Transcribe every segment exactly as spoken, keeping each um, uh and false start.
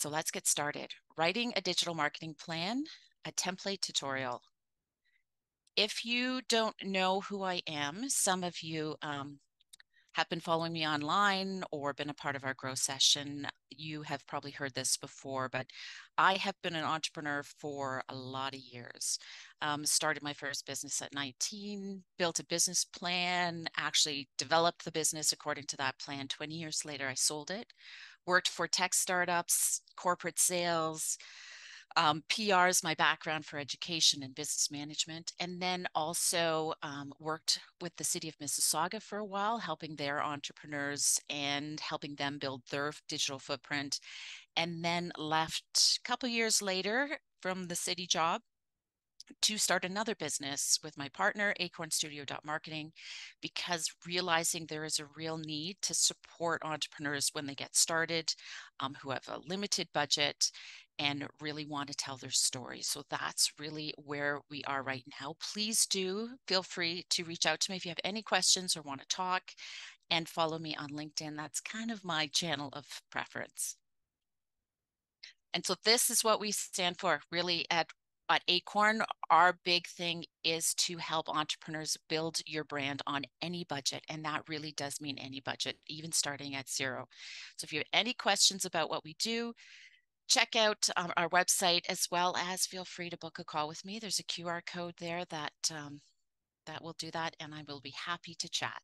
So let's get started. Writing a digital marketing plan, a template tutorial. If you don't know who I am, some of you um, have been following me online or been a part of our Grow session. You have probably heard this before, but I have been an entrepreneur for a lot of years. Um, started my first business at nineteen, built a business plan, actually developed the business according to that plan. twenty years later, I sold it. Worked for tech startups, corporate sales, um, P R is my background for education and business management, and then also um, worked with the city of Mississauga for a while, helping their entrepreneurs and helping them build their digital footprint, and then left a couple years later from the city job to start another business with my partner, Acorn Studio Marketing, because realizing there is a real need to support entrepreneurs when they get started, um, who have a limited budget and really want to tell their story. So that's really where we are right now. Please do feel free to reach out to me if you have any questions or want to talk, and follow me on LinkedIn. That's kind of my channel of preference. And so this is what we stand for, really, at At Acorn. Our big thing is to help entrepreneurs build your brand on any budget, and that really does mean any budget, even starting at zero. So if you have any questions about what we do, check out um, our website, as well as feel free to book a call with me. There's a Q R code there that, um, that will do that, and I will be happy to chat.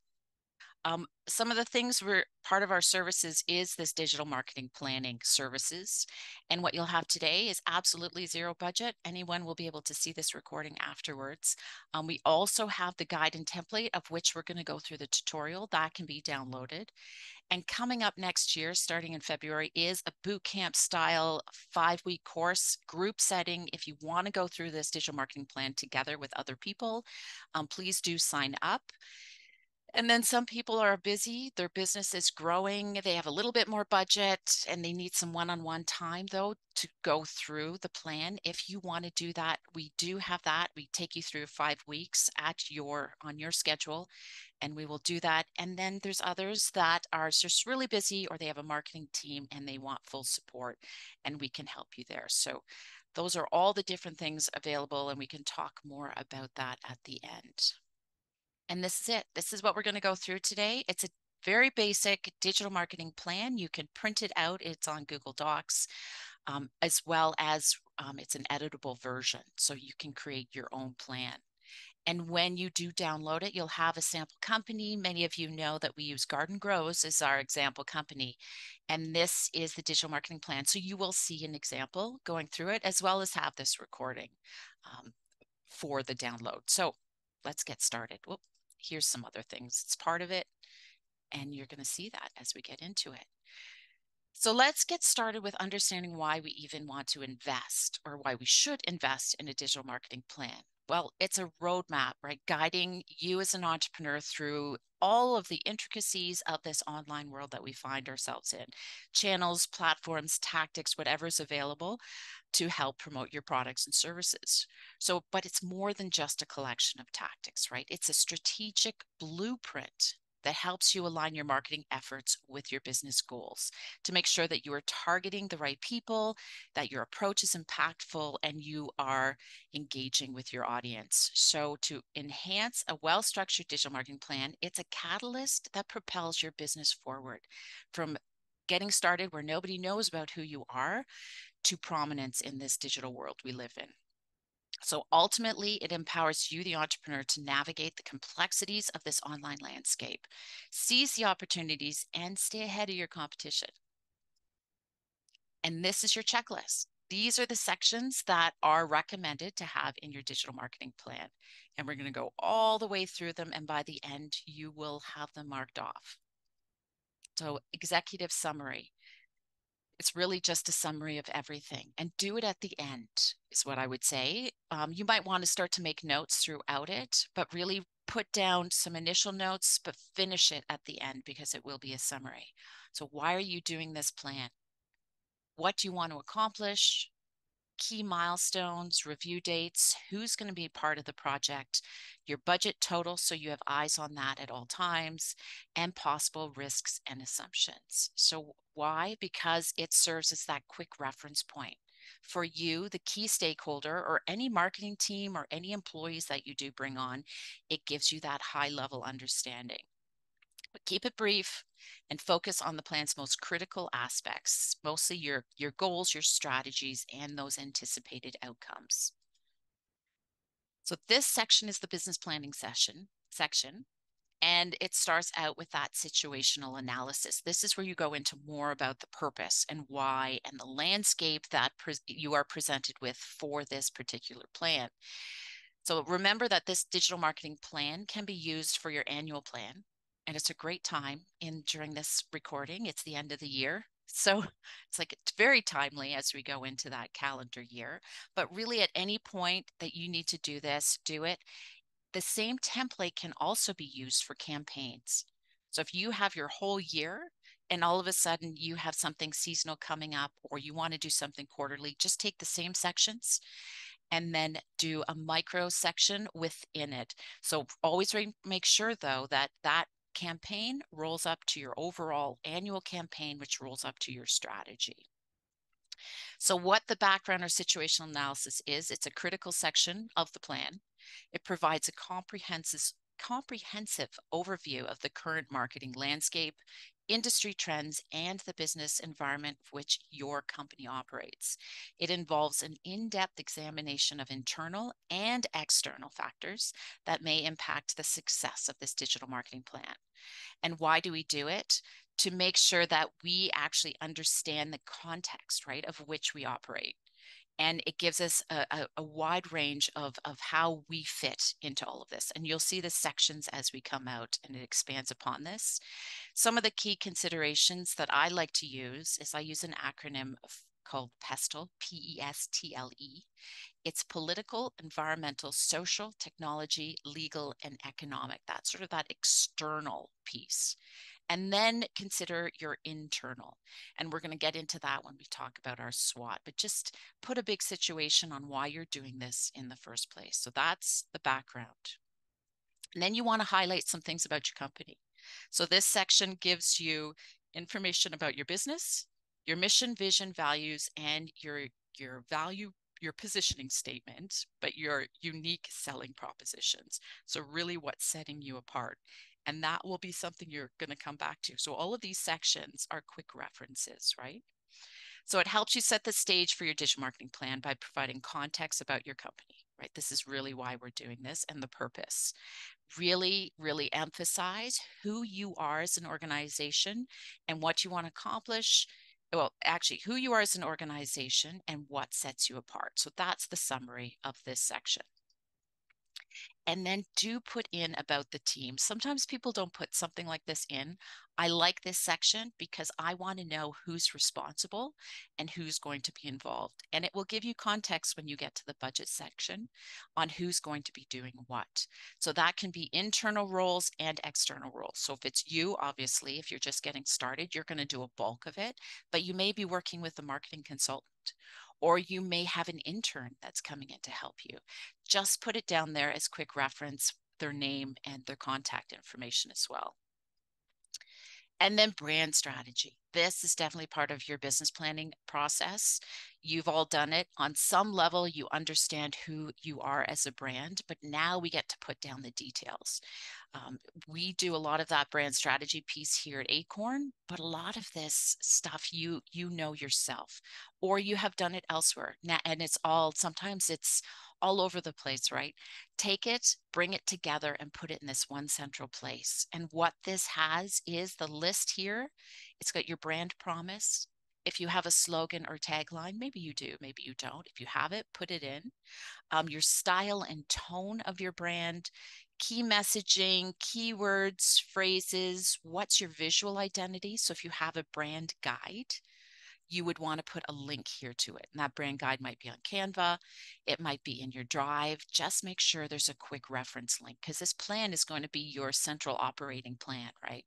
Um, some of the things we're part of our services is this digital marketing planning services. And what you'll have today is absolutely zero budget. Anyone will be able to see this recording afterwards. Um, we also have the guide and template, of which we're going to go through the tutorial that can be downloaded. And coming up next year, starting in February, is a bootcamp style five-week course, group setting. If you want to go through this digital marketing plan together with other people, um, please do sign up. And then some people are busy, their business is growing, they have a little bit more budget, and they need some one-on-one time, though, to go through the plan. If you want to do that, we do have that. We take you through five weeks at your on your schedule, and we will do that. And then there's others that are just really busy, or they have a marketing team and they want full support, and we can help you there. So those are all the different things available, and we can talk more about that at the end. And this is it. This is what we're going to go through today. It's a very basic digital marketing plan. You can print it out. It's on Google Docs, um, as well as um, it's an editable version. So you can create your own plan. And when you do download it, you'll have a sample company. Many of you know that we use Garden Grows as our example company. And this is the digital marketing plan. So you will see an example going through it, as well as have this recording um, for the download. So let's get started. Whoop. Here's some other things. It's part of it, and you're going to see that as we get into it. So let's get started with understanding why we even want to invest, or why we should invest in a digital marketing plan. Well, it's a roadmap, right? Guiding you as an entrepreneur through all of the intricacies of this online world that we find ourselves in. Channels, platforms, tactics, whatever's available to help promote your products and services. So, but it's more than just a collection of tactics, right? It's a strategic blueprint that helps you align your marketing efforts with your business goals to make sure that you are targeting the right people, that your approach is impactful, and you are engaging with your audience. So to enhance a well-structured digital marketing plan, it's a catalyst that propels your business forward from getting started where nobody knows about who you are to prominence in this digital world we live in. So ultimately, it empowers you, the entrepreneur, to navigate the complexities of this online landscape, seize the opportunities, and stay ahead of your competition. And this is your checklist. These are the sections that are recommended to have in your digital marketing plan. And we're going to go all the way through them, and by the end, you will have them marked off. So executive summary. It's really just a summary of everything, and do it at the end is what I would say. Um, you might want to start to make notes throughout it, but really put down some initial notes, but finish it at the end, because it will be a summary. So why are you doing this plan? What do you want to accomplish? key milestones, review dates, who's going to be part of the project, your budget total, so you have eyes on that at all times, and possible risks and assumptions. So why? Because it serves as that quick reference point for you, the key stakeholder, or any marketing team or any employees that you do bring on. It gives you that high-level understanding. But keep it brief and focus on the plan's most critical aspects, mostly your, your goals, your strategies, and those anticipated outcomes. So this section is the business planning session section, and it starts out with that situational analysis. This is where you go into more about the purpose and why and the landscape that you are presented with for this particular plan. So remember that this digital marketing plan can be used for your annual plan, and it's a great time in during this recording. It's the end of the year, so it's like it's very timely as we go into that calendar year. But really, at any point that you need to do this, do it. The same template can also be used for campaigns. So if you have your whole year and all of a sudden you have something seasonal coming up, or you want to do something quarterly, just take the same sections and then do a micro section within it. So always make sure, though, that that campaign rolls up to your overall annual campaign, which rolls up to your strategy. So what the background or situational analysis is, it's a critical section of the plan. It provides a comprehensive, comprehensive overview of the current marketing landscape, industry trends, and the business environment in which your company operates. It involves an in-depth examination of internal and external factors that may impact the success of this digital marketing plan. And why do we do it? To make sure that we actually understand the context, right, of which we operate. And it gives us a, a, a wide range of, of how we fit into all of this. And you'll see the sections as we come out, and it expands upon this. Some of the key considerations that I like to use is I use an acronym called PESTLE, P E S T L E. It's political, environmental, social, technology, legal, and economic. That's sort of that external piece. And then consider your internal. And we're going to get into that when we talk about our SWOT, but just put a big situation on why you're doing this in the first place. So that's the background. And then you want to highlight some things about your company. So this section gives you information about your business, your mission, vision, values, and your, your value, your positioning statement, but your unique selling propositions. So really what's setting you apart. And that will be something you're going to come back to. So all of these sections are quick references, right? So it helps you set the stage for your digital marketing plan by providing context about your company, right? This is really why we're doing this and the purpose. Really, really emphasize who you are as an organization and what you want to accomplish. Well, actually, who you are as an organization and what sets you apart. So that's the summary of this section. And then do put in about the team. Sometimes people don't put something like this in. I like this section because I want to know who's responsible and who's going to be involved. And it will give you context when you get to the budget section on who's going to be doing what. So that can be internal roles and external roles. So if it's you, obviously, if you're just getting started, you're going to do a bulk of it, but you may be working with a marketing consultant, or you may have an intern that's coming in to help you. Just put it down there as quick reference, their name and their contact information as well. And then brand strategy. This is definitely part of your business planning process. You've all done it. On some level, you understand who you are as a brand, but now we get to put down the details. Um, we do a lot of that brand strategy piece here at Acorn, but a lot of this stuff you you know yourself, or you have done it elsewhere. Now, and it's all, sometimes it's all over the place, right? Take it, bring it together, and put it in this one central place. And what this has is the list here. It's got your brand promise. If you have a slogan or tagline, maybe you do, maybe you don't. If you have it, put it in. Um, your style and tone of your brand, key messaging, keywords, phrases, what's your visual identity. So if you have a brand guide, you would want to put a link here to it. And that brand guide might be on Canva. It might be in your Drive. Just make sure there's a quick reference link, because this plan is going to be your central operating plan, right?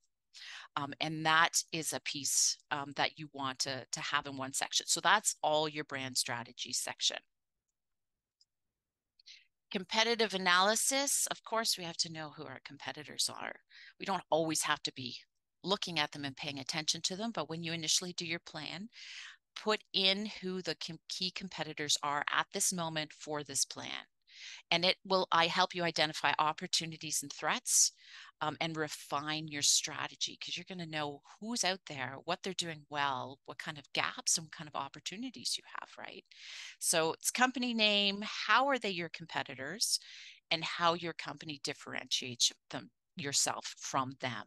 Um, and that is a piece um, that you want to, to have in one section. So that's all your brand strategy section. Competitive analysis. Of course, we have to know who our competitors are. We don't always have to be looking at them and paying attention to them, but when you initially do your plan, put in who the key competitors are at this moment for this plan. And it will I help you identify opportunities and threats um, and refine your strategy, because you're going to know who's out there, what they're doing well, what kind of gaps and what kind of opportunities you have, right? So it's company name, how are they your competitors, and how your company differentiates them, yourself from them.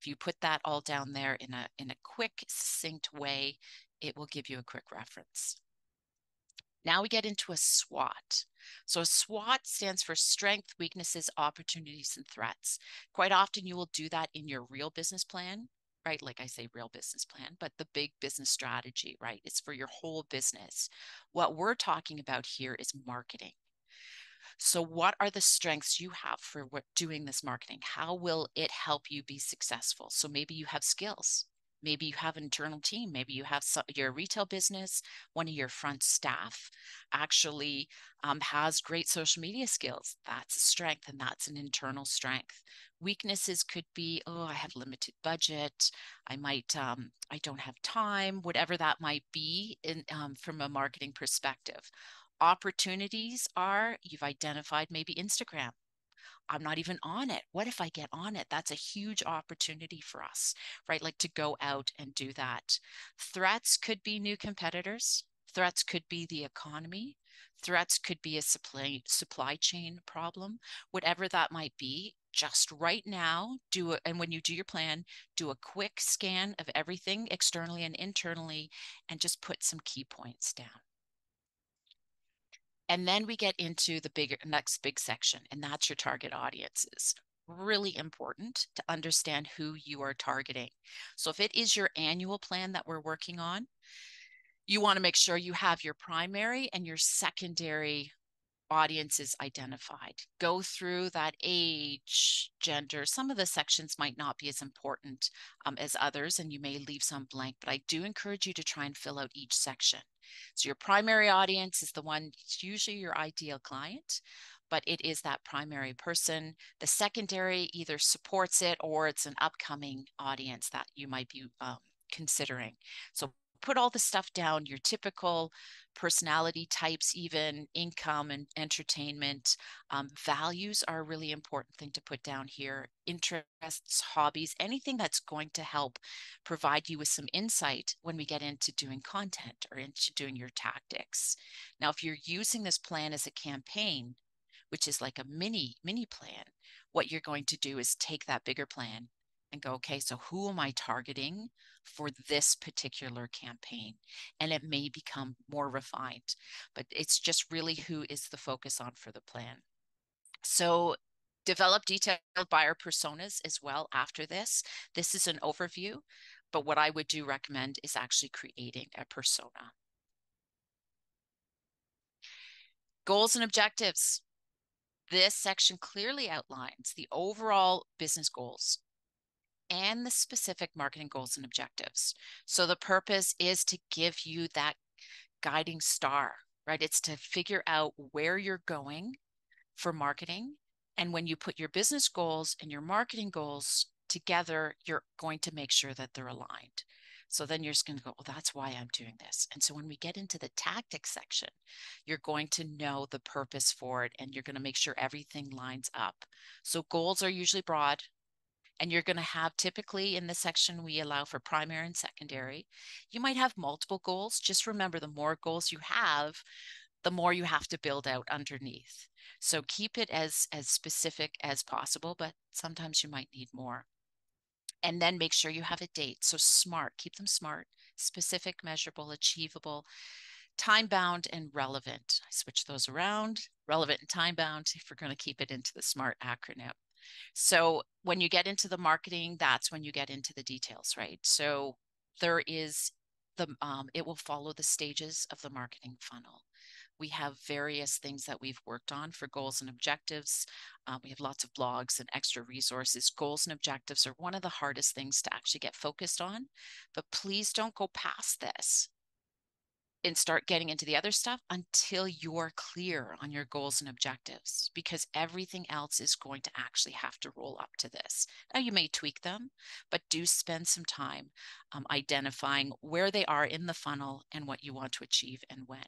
If you put that all down there in a, in a quick, succinct way, it will give you a quick reference. Now we get into a SWOT. So a SWOT stands for strengths, weaknesses, opportunities, and threats. Quite often you will do that in your real business plan, right? Like I say, real business plan, but the big business strategy, right? It's for your whole business. What we're talking about here is marketing. So what are the strengths you have for what doing this marketing? How will it help you be successful? So maybe you have skills. Maybe you have an internal team. Maybe you have some, your retail business. One of your front staff actually um, has great social media skills. That's a strength, and that's an internal strength. Weaknesses could be, oh, I have limited budget. I might, um, I don't have time, whatever that might be in, um, from a marketing perspective. Opportunities are, you've identified maybe Instagram. I'm not even on it. What if I get on it? That's a huge opportunity for us, right? Like to go out and do that. Threats could be new competitors. Threats could be the economy. Threats could be a supply, supply chain problem, whatever that might be. Just right now, do a, and when you do your plan, do a quick scan of everything externally and internally, and just put some key points down. And then we get into the bigger, next big section, and that's your target audiences. Really important to understand who you are targeting. So if it is your annual plan that we're working on, you want to make sure you have your primary and your secondary audiences identified. Go through that age, gender. Some of the sections might not be as important um, as others, and you may leave some blank, but I do encourage you to try and fill out each section. So your primary audience is the one, it's usually your ideal client, but it is that primary person. The secondary either supports it or it's an upcoming audience that you might be um, considering. So put all the stuff down, your typical personality types, even income and entertainment. Um, values are a really important thing to put down here. Interests, hobbies, anything that's going to help provide you with some insight when we get into doing content or into doing your tactics. Now, if you're using this plan as a campaign, which is like a mini, mini plan, what you're going to do is take that bigger plan and go, okay, so who am I targeting for this particular campaign? And it may become more refined, but it's just really who is the focus on for the plan. So develop detailed buyer personas as well after this. This is an overview, but what I would do recommend is actually creating a persona. Goals and objectives. This section clearly outlines the overall business goals and the specific marketing goals and objectives. So the purpose is to give you that guiding star, right? It's to figure out where you're going for marketing. And when you put your business goals and your marketing goals together, you're going to make sure that they're aligned. So then you're just going to go, well, that's why I'm doing this. And so when we get into the tactics section, you're going to know the purpose for it, and you're going to make sure everything lines up. So goals are usually broad, and you're going to have, typically in this section, we allow for primary and secondary. You might have multiple goals. Just remember, the more goals you have, the more you have to build out underneath. So keep it as, as specific as possible, but sometimes you might need more. And then make sure you have a date. So SMART, keep them SMART, specific, measurable, achievable, time-bound, and relevant. I switch those around, relevant and time-bound, if we're going to keep it into the SMART acronym. So when you get into the marketing, that's when you get into the details, right? So there is the, um, it will follow the stages of the marketing funnel. We have various things that we've worked on for goals and objectives. Um, we have lots of blogs and extra resources. Goals and objectives are one of the hardest things to actually get focused on, but please don't go past this and start getting into the other stuff until you're clear on your goals and objectives, because everything else is going to actually have to roll up to this. Now, you may tweak them, but do spend some time um, identifying where they are in the funnel and what you want to achieve and when.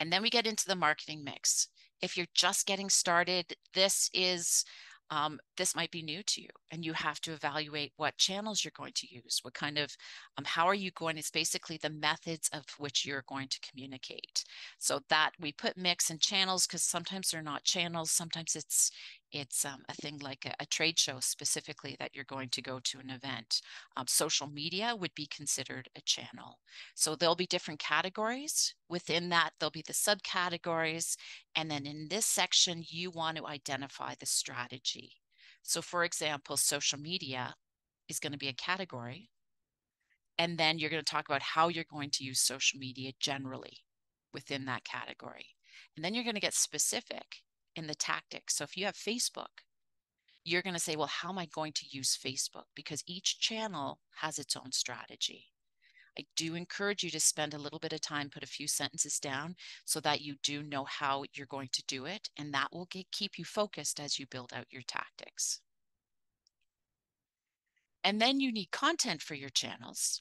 And then we get into the marketing mix. If you're just getting started, this is Um, this might be new to you, and you have to evaluate what channels you're going to use, what kind of, um, how are you going, it's basically the methods of which you're going to communicate. So that we put mix and channels because sometimes they're not channels. Sometimes it's, it's um, a thing like a, a trade show specifically that you're going to go to an event. Um, social media would be considered a channel. So there'll be different categories. Within that, there'll be the subcategories. And then in this section, you want to identify the strategy. So for example, social media is going to be a category. And then you're going to talk about how you're going to use social media generally within that category. And then you're going to get specific in the tactics. So if you have Facebook, you're going to say, well, how am I going to use Facebook? Because each channel has its own strategy. I do encourage you to spend a little bit of time, put a few sentences down so that you do know how you're going to do it. And that will get, keep you focused as you build out your tactics. And then you need content for your channels.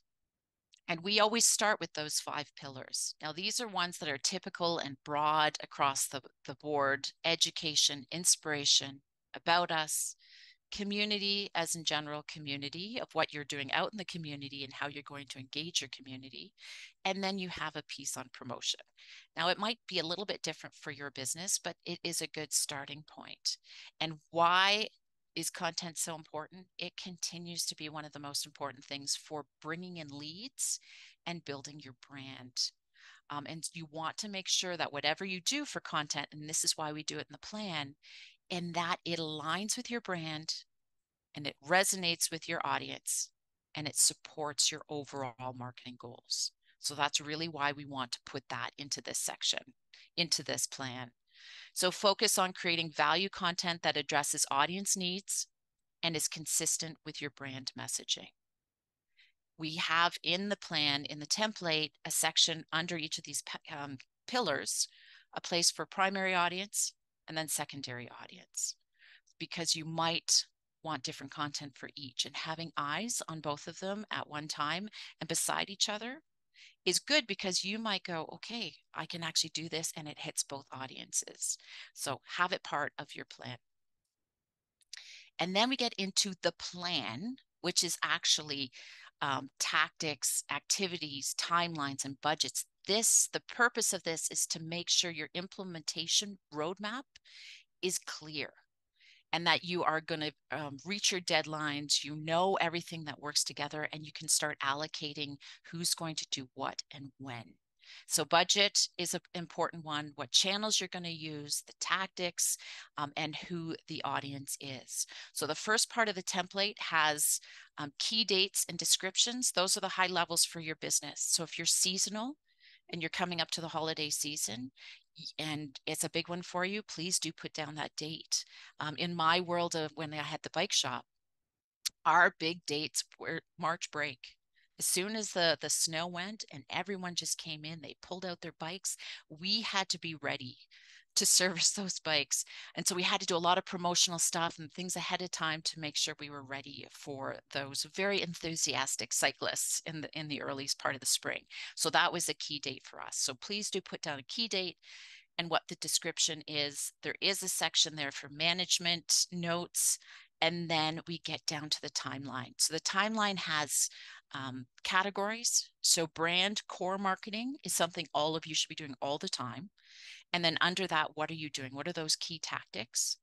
And we always start with those five pillars. Now, these are ones that are typical and broad across the, the board: education, inspiration, about us, community, as in general community of what you're doing out in the community and how you're going to engage your community. And then you have a piece on promotion. Now, it might be a little bit different for your business, but it is a good starting point. And why is content so important? It continues to be one of the most important things for bringing in leads and building your brand. Um, and you want to make sure that whatever you do for content, and this is why we do it in the plan, and that it aligns with your brand and it resonates with your audience and it supports your overall marketing goals. So that's really why we want to put that into this section, into this plan. So focus on creating value content that addresses audience needs and is consistent with your brand messaging. We have in the plan, in the template, a section under each of these um, pillars, a place for primary audience and then secondary audience, because you might want different content for each, and having eyes on both of them at one time and beside each other is good because you might go, okay, I can actually do this and it hits both audiences. So have it part of your plan. And then we get into the plan, which is actually um, tactics, activities, timelines, and budgets. This, the purpose of this is to make sure your implementation roadmap is clear and that you are going to um, reach your deadlines, you know everything that works together, and you can start allocating who's going to do what and when. So budget is an important one, what channels you're going to use, the tactics, um, and who the audience is. So the first part of the template has um, key dates and descriptions. Those are the high levels for your business. So if you're seasonal and you're coming up to the holiday season, and it's a big one for you, please do put down that date. Um, in my world of when I had the bike shop, our big dates were March break. As soon as the, the snow went and everyone just came in, they pulled out their bikes. We had to be ready to service those bikes. And so we had to do a lot of promotional stuff and things ahead of time to make sure we were ready for those very enthusiastic cyclists in the in the early part of the spring. So that was a key date for us. So please do put down a key date and what the description is. There is a section there for management notes, and then we get down to the timeline. So the timeline has um, categories. So brand core marketing is something all of you should be doing all the time. And then under that, what are you doing? What are those key tactics?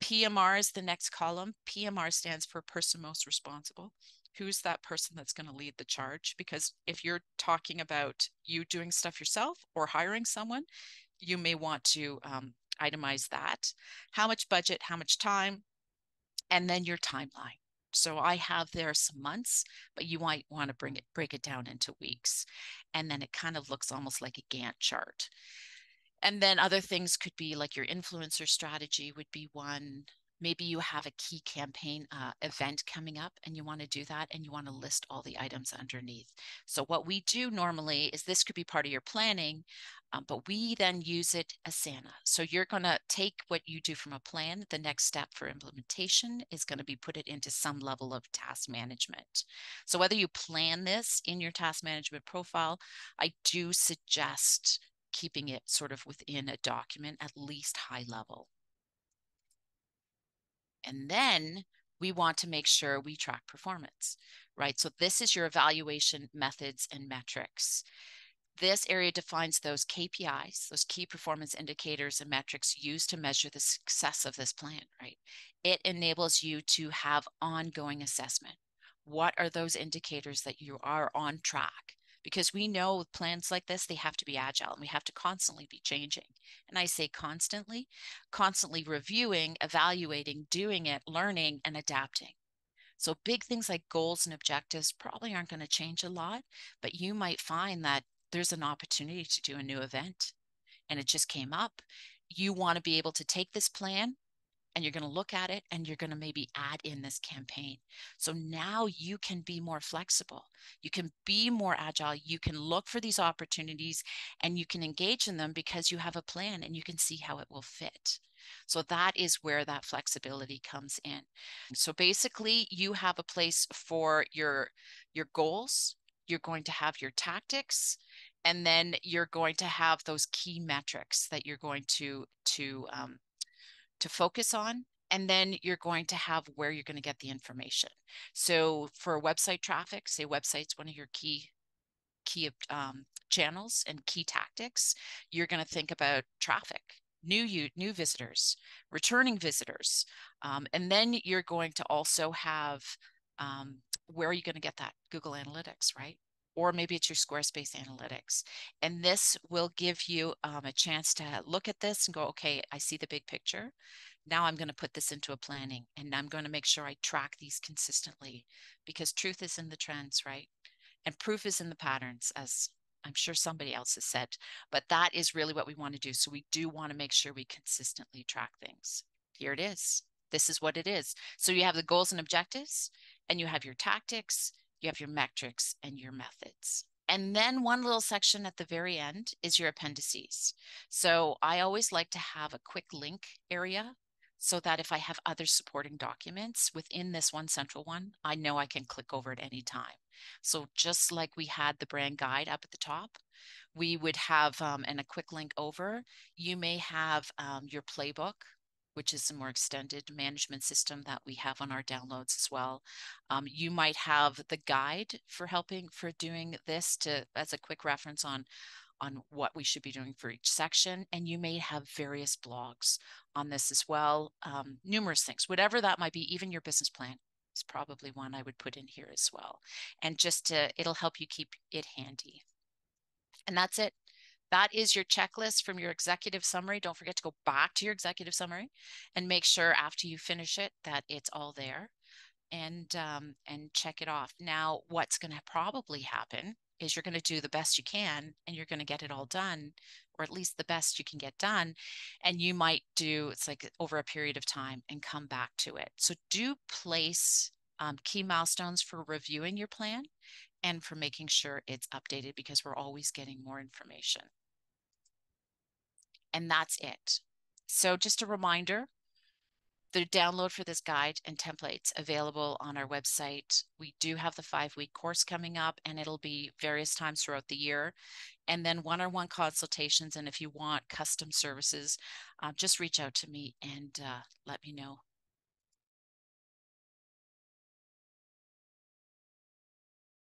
P M R is the next column. P M R stands for person most responsible. Who's that person that's going to lead the charge? Because if you're talking about you doing stuff yourself or hiring someone, you may want to um, itemize that. How much budget, how much time, and then your timeline. So I have there some months, but you might want to bring it, break it down into weeks. And then it kind of looks almost like a Gantt chart. And then other things could be like your influencer strategy would be one. Maybe you have a key campaign uh, event coming up and you want to do that and you want to list all the items underneath. So what we do normally is this could be part of your planning, um, but we then use it as Asana. So you're going to take what you do from a plan. The next step for implementation is going to be put it into some level of task management. So whether you plan this in your task management profile, I do suggest keeping it sort of within a document, at least high level. And then we want to make sure we track performance, right? So this is your evaluation methods and metrics. This area defines those K P Is, those key performance indicators and metrics used to measure the success of this plan, right? It enables you to have ongoing assessment. What are those indicators that you are on track? Because we know with plans like this, they have to be agile and we have to constantly be changing. And I say constantly, constantly reviewing, evaluating, doing it, learning, and adapting. So big things like goals and objectives probably aren't going to change a lot, but you might find that there's an opportunity to do a new event and it just came up. You want to be able to take this plan and you're going to look at it and you're going to maybe add in this campaign. So now you can be more flexible. You can be more agile. You can look for these opportunities and you can engage in them because you have a plan and you can see how it will fit. So that is where that flexibility comes in. So basically you have a place for your, your goals. You're going to have your tactics, and then you're going to have those key metrics that you're going to, to, um, to focus on, and then you're going to have where you're going to get the information. So for website traffic, say website's one of your key key um, channels and key tactics, you're going to think about traffic, new you new visitors, returning visitors, um, and then you're going to also have um, where are you going to get that? Google Analytics, right? Or maybe it's your Squarespace analytics. And this will give you um, a chance to look at this and go, okay, I see the big picture. Now I'm going to put this into a planning and I'm going to make sure I track these consistently, because truth is in the trends, right? And proof is in the patterns, as I'm sure somebody else has said, but that is really what we want to do. So we do want to make sure we consistently track things. Here it is. This is what it is. So you have the goals and objectives, and you have your tactics, you have your metrics and your methods. And then one little section at the very end is your appendices. So I always like to have a quick link area so that if I have other supporting documents within this one central one, I know I can click over at any time. So just like we had the brand guide up at the top, we would have, um, and a quick link over, you may have um, your playbook, which is a more extended management system that we have on our downloads as well. Um, you might have the guide for helping, for doing this to as a quick reference on, on what we should be doing for each section. And you may have various blogs on this as well, um, numerous things, whatever that might be. Even your business plan is probably one I would put in here as well. And just to, it'll help you keep it handy. And that's it. That is your checklist from your executive summary. Don't forget to go back to your executive summary and make sure after you finish it that it's all there, and um, and check it off. Now, what's going to probably happen is you're going to do the best you can and you're going to get it all done, or at least the best you can get done. And you might do, it's like over a period of time, and come back to it. So do place um, key milestones for reviewing your plan and for making sure it's updated, because we're always getting more information. And that's it. So just a reminder, the download for this guide and templates available on our website. We do have the five-week course coming up, and it'll be various times throughout the year. And then one-on-one consultations, and if you want custom services, uh, just reach out to me and uh, let me know